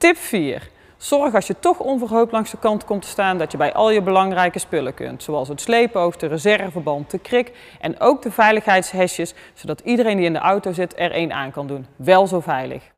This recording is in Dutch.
Tip 4. Zorg als je toch onverhoopt langs de kant komt te staan dat je bij al je belangrijke spullen kunt. Zoals het sleepoog, de reserveband, de krik en ook de veiligheidshesjes. Zodat iedereen die in de auto zit er één aan kan doen. Wel zo veilig.